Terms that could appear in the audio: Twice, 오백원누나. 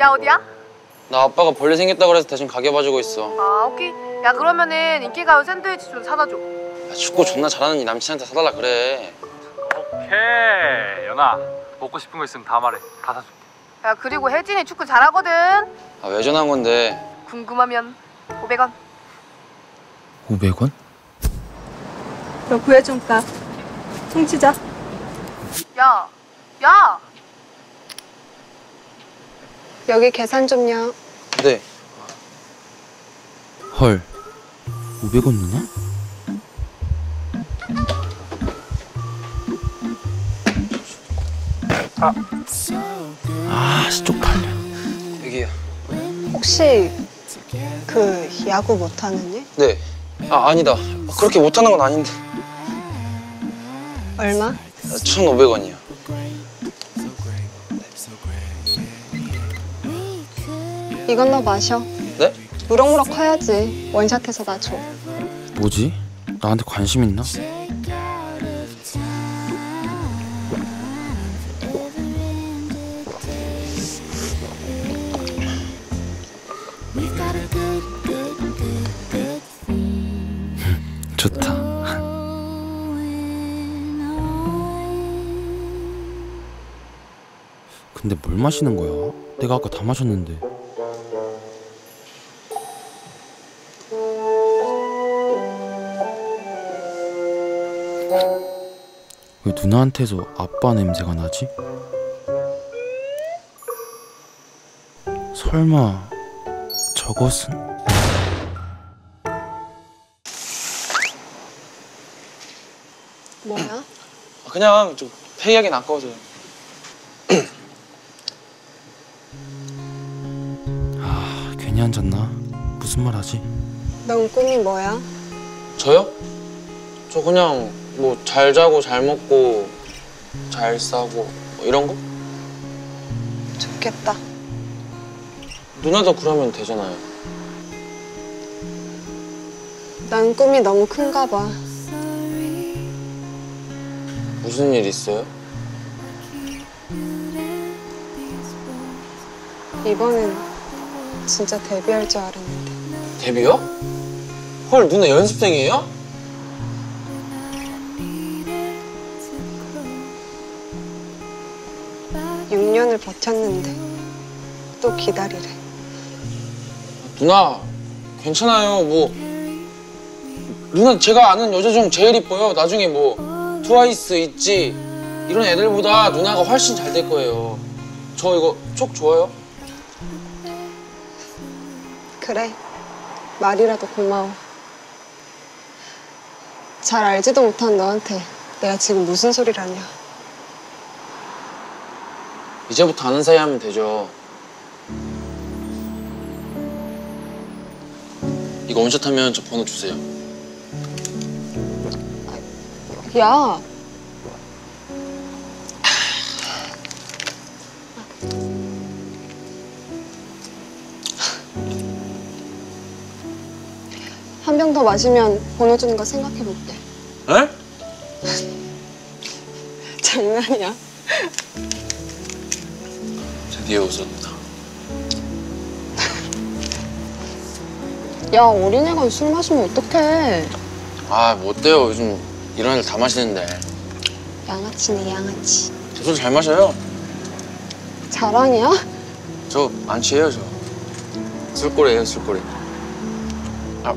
야, 어디야? 나 아빠가 벌레 생겼다고 해서 대신 가게 봐주고 있어. 아, 오케이. 야, 그러면은 인기가요 샌드위치 좀 사다 줘. 야, 축구 존나 잘하는 이 남친한테 사달라 그래. 오케이, 연아. 먹고 싶은 거 있으면 다 말해. 다 사줄게. 야, 그리고 혜진이 축구 잘하거든. 아, 왜 전화한 건데? 궁금하면 500원. 500원? 너 구해줄까? 퉁치자. 야! 야! 여기 계산 좀요. 네. 헐, 500원 누나? 아, 쪽팔려. 여기요. 혹시 그 야구 못하는 일? 네. 아, 아니다. 그렇게 못하는 건 아닌데. 얼마? 1,500원이요. 네. 이건 너 마셔. 네? 무럭무럭 커야지. 원샷해서 나 줘. 뭐지? 나한테 관심 있나? 좋다. 근데 뭘 마시는 거야? 내가 아까 다 마셨는데. 왜 누나한테서 아빠 냄새가 나지? 설마 저것은? 뭐야? 그냥 좀 회의하긴 아까워서요. 아, 괜히 앉았나? 무슨 말 하지? 넌 꿈이 뭐야? 저요? 저 그냥 뭐 잘 자고 잘 먹고 잘 싸고 뭐 이런 거? 좋겠다. 누나도 그러면 되잖아요. 난 꿈이 너무 큰가 봐. 무슨 일 있어요? 이번엔 진짜 데뷔할 줄 알았는데. 데뷔요? 헐, 누나 연습생이에요? 응. 6년을 버텼는데 또 기다리래. 누나, 괜찮아요. 뭐 누나, 제가 아는 여자 중 제일 이뻐요. 나중에 뭐 트와이스, 있지, 이런 애들보다 누나가 훨씬 잘 될 거예요. 저 이거 촉 좋아요? 그래, 말이라도 고마워. 잘 알지도 못한 너한테 내가 지금 무슨 소리를 하냐. 이제부터 아는 사이 하면 되죠. 이거 원샷하면 저 번호 주세요. 야, 한 병 더 마시면 번호 주는 거 생각해볼게. 에? 장난이야. 드디어 웃었다. 야, 어린애가 술 마시면 어떡해. 아, 뭐 어때요, 요즘 이런 애들 다 마시는데. 양아치네, 양아치. 저 술 잘 마셔요. 자랑이야? 저 안 취해요, 저. 술꼬리예요, 술꼬리. 아.